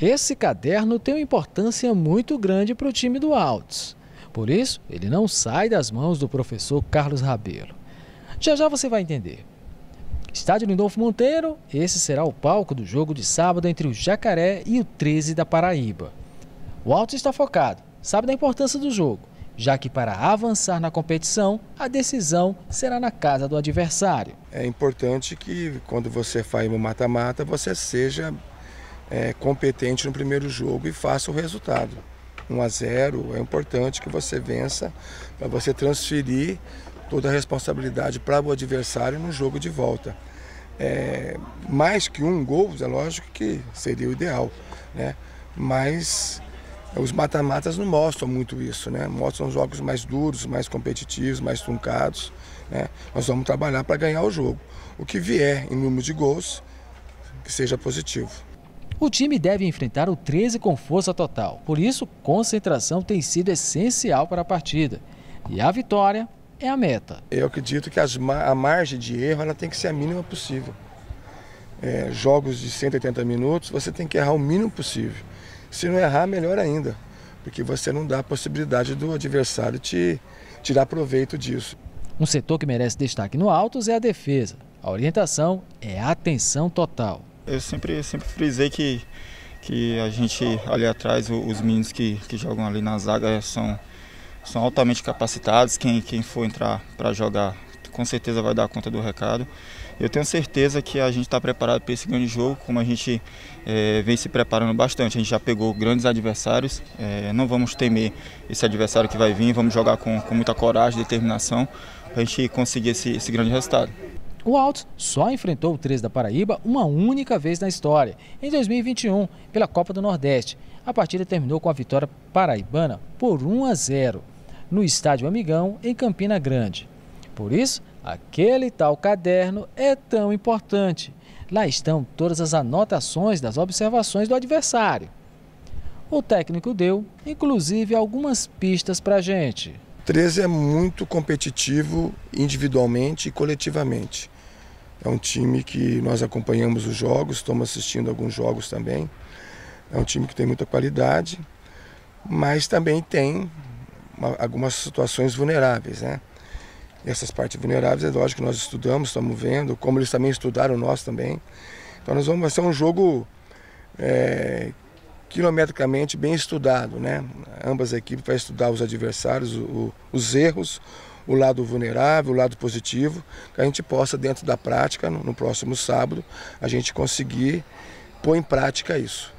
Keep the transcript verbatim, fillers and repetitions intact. Esse caderno tem uma importância muito grande para o time do Altos. Por isso, ele não sai das mãos do professor Carlos Rabelo. Já já você vai entender. Estádio Lindolfo Monteiro, esse será o palco do jogo de sábado entre o Jacaré e o Treze da Paraíba. O Altos está focado, sabe da importância do jogo, já que para avançar na competição, a decisão será na casa do adversário. É importante que quando você faz um mata-mata, você seja é, competente no primeiro jogo e faça o resultado. um a zero, é importante que você vença para você transferir toda a responsabilidade para o adversário no jogo de volta. É, mais que um gol, é lógico que seria o ideal, né? Mas os mata-matas não mostram muito isso, né? Mostram jogos mais duros, mais competitivos, mais truncados, né? Nós vamos trabalhar para ganhar o jogo. O que vier em número de gols, que seja positivo. O time deve enfrentar o Treze com força total, por isso concentração tem sido essencial para a partida. E a vitória é a meta. Eu acredito que as, a margem de erro ela tem que ser a mínima possível. É, jogos de cento e oitenta minutos, você tem que errar o mínimo possível. Se não errar, melhor ainda, porque você não dá a possibilidade do adversário te tirar proveito disso. Um setor que merece destaque no Altos é a defesa. A orientação é a atenção total. Eu sempre, sempre frisei que, que a gente ali atrás, os meninos que, que jogam ali na zaga são, são altamente capacitados. Quem, quem for entrar para jogar com certeza vai dar conta do recado. Eu tenho certeza que a gente está preparado para esse grande jogo, como a gente é, vem se preparando bastante. A gente já pegou grandes adversários, é, não vamos temer esse adversário que vai vir, vamos jogar com, com muita coragem, determinação, para a gente conseguir esse, esse grande resultado. O Altos só enfrentou o Treze da Paraíba uma única vez na história, em dois mil e vinte e um, pela Copa do Nordeste. A partida terminou com a vitória paraibana por um a zero, no estádio Amigão, em Campina Grande. Por isso, aquele tal caderno é tão importante. Lá estão todas as anotações das observações do adversário. O técnico deu, inclusive, algumas pistas para a gente. O Treze é muito competitivo individualmente e coletivamente. É um time que nós acompanhamos os jogos, estamos assistindo alguns jogos também. É um time que tem muita qualidade, mas também tem uma, algumas situações vulneráveis, né? E essas partes vulneráveis, é lógico que nós estudamos, estamos vendo, como eles também estudaram, nós também. Então nós vamos, vai ser um jogo é, quilometricamente bem estudado, né? Ambas as equipes vão estudar os adversários, o, os erros, o lado vulnerável, o lado positivo, que a gente possa, dentro da prática, no, no próximo sábado, a gente conseguir pôr em prática isso.